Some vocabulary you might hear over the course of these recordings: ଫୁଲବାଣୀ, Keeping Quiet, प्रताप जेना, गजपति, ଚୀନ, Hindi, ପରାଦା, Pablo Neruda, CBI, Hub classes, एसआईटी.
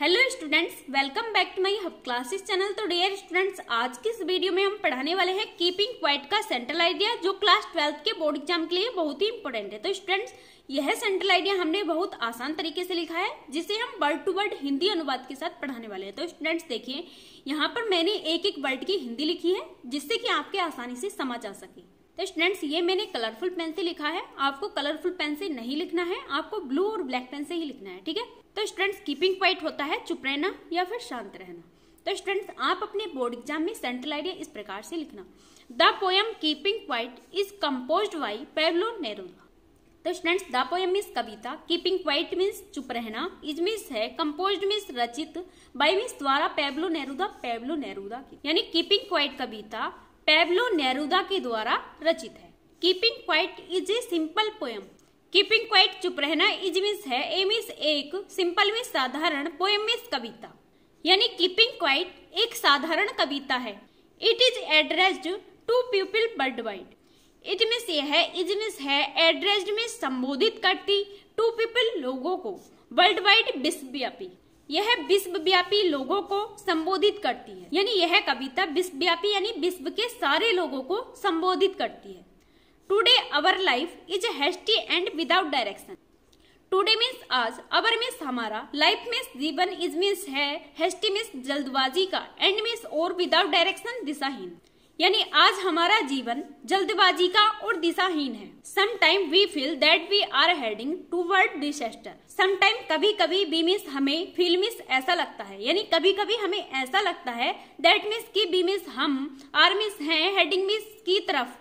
Hello students, welcome back to my hub classes channel. तो dear students, आज की इस वीडियो में हम पढ़ाने वाले हैं कीपिंग क्वाइट का सेंट्रल आइडिया, जो क्लास 12th के बोर्ड एग्जाम के लिए बहुत ही इंपॉर्टेंट है। तो स्टूडेंट्स, यह सेंट्रल आइडिया हमने बहुत आसान तरीके से लिखा है, जिसे हम वर्ड टू वर्ड हिंदी अनुवाद के साथ पढ़ाने वाले हैं। तो स्टूडेंट्स देखिए, यहाँ पर मैंने एक एक वर्ड की हिंदी लिखी है, जिससे कि आपके आसानी से समझ आ सके। तो स्टूडेंट्स, ये मैंने कलरफुल पेन से लिखा है, आपको कलरफुल पेन से नहीं लिखना है, आपको ब्लू और ब्लैक पेन से ही लिखना है, ठीक है। तो स्टूडेंट्स, कीपिंग क्वाइट होता है चुप रहना या फिर शांत रहना। तो स्टूडेंट्स, आप अपने बोर्ड एग्जाम में सेंट्रल आइडिया इस प्रकार से लिखना। The poem keeping quiet is composed by Pablo Neruda. तो स्टूडेंट्स, द पोएम मीन्स कविता, कीपिंग क्वाइट मीन्स चुप रहना, इज मीन्स है, कंपोज्ड मीन्स रचित, बाय मीन्स द्वारा, पाब्लो नेरुदा की, यानी कीपिंग क्वाइट कविता पाब्लो नेरुदा के द्वारा रचित है। Keeping quiet is a simple poem. Keeping quiet चुप रहना, इज मीन्स है, ए मीन्स एक, सिंपल मीन्स साधारण, पोएम मीन्स कविता, यानी कीपिंग क्वाइट एक साधारण कविता है। It is addressed to people world wide. It means ये है, इज मीन्स है, एड्रेस्ड में संबोधित करती, टू पीपल लोगों को, वर्ल्ड वाइड विश्वव्यापी, यह विश्वव्यापी लोगों को संबोधित करती है, यानी यह कविता विश्वव्यापी यानी विश्व के सारे लोगों को संबोधित करती है। Today our life is hasty and without direction. Today means आज, अवर मीन्स हमारा, लाइफ मीन्स जीवन, इज मीन्स है, हेस्टी मीन्स जल्दबाजी का, एंड मीन्स और, विदाउट डायरेक्शन दिशाहीन, यानी आज हमारा जीवन जल्दबाजी का और दिशाहीन है। Sometime we feel that we are heading toward disaster. Sometime कभी कभी, वी मीन्स हमें, फील मीन्स ऐसा लगता है, यानी कभी कभी हमें ऐसा लगता है, दैट मीन्स की, वी मीन्स हम, आर मीन्स है, हेडिंग मीन्स की तरफ,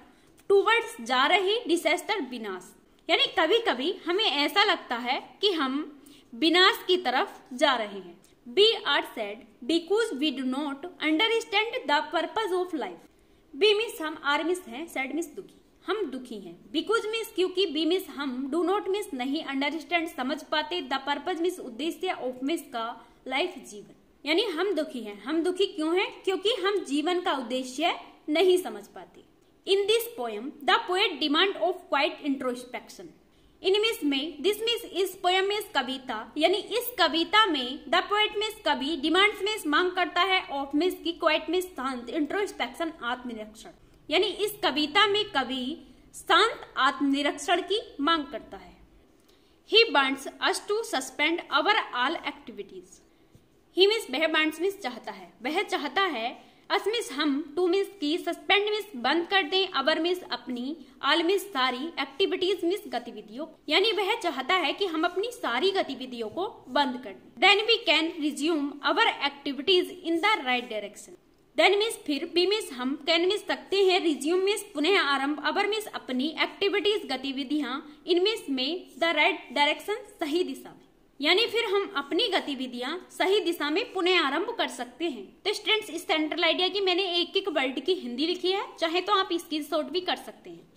टूवर्ड्स जा रही, डिसास्टर विनाश, यानी कभी कभी हमें ऐसा लगता है कि हम विनाश की तरफ जा रहे हैं। We are sad because we do not understand the purpose of life. We means हम, आर मीन्स है, सैड मीन्स दुखी, हम दुखी हैं, बिकॉज मीन्स क्योंकि, वी मीन्स हम, डू नॉट मीन्स नहीं, अंडरस्टैंड समझ पाते, द पर्पज मीन्स उद्देश्य, ऑफ मीन्स का, लाइफ जीवन, यानी हम दुखी हैं। हम दुखी क्यों हैं? क्योंकि हम जीवन का उद्देश्य नहीं समझ पाते। In this poem, the poet demand of quiet introspection. In means में, this means इस poem में, इस कविता, यानी इस कविता में, the poet means कवि, demands means मांग करता है, of means की, quiet means शांत, introspection आत्मनिरीक्षण, यानी इस कविता में कवि शांत आत्मनिरीक्षण की मांग करता है। He wants us to suspend our all activities. He means वह, wants means चाहता है, वह चाहता है, अस मिस हम, टू मिस की, सस्पेंड मिस बंद कर दें, अवर मिस अपनी, आल मिस सारी, एक्टिविटीज मिस गतिविधियों, यानी वह चाहता है कि हम अपनी सारी गतिविधियों को बंद कर दें। Then we can resume our activities in the right direction. Then means फिर, बी मिस हम, कैन मिस सकते हैं, रिज्यूम मिस पुनः आरंभ, अवर मिस अपनी, एक्टिविटीज गतिविधियां, इन मिस में, द राइट डायरेक्शन सही दिशा में, यानी फिर हम अपनी गतिविधियां सही दिशा में पुनः आरंभ कर सकते हैं। तो स्टूडेंट्स, इस सेंट्रल आइडिया की मैंने एक एक वर्ड की हिंदी लिखी है, चाहे तो आप स्क्रीनशॉट भी कर सकते हैं।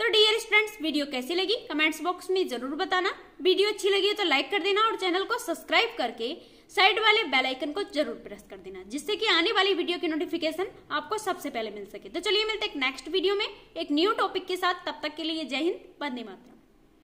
तो डियर स्टूडेंट्स, वीडियो कैसी लगी कमेंट्स बॉक्स में जरूर बताना। वीडियो अच्छी लगी तो लाइक कर देना और चैनल को सब्सक्राइब करके साइड वाले बेल आइकन को जरूर प्रेस कर देना, जिससे कि आने वाली वीडियो की नोटिफिकेशन आपको सबसे पहले मिल सके। तो चलिए मिलते हैं नेक्स्ट वीडियो में एक न्यू टॉपिक के साथ। तब तक के लिए जय हिंद, वंदे मातरम।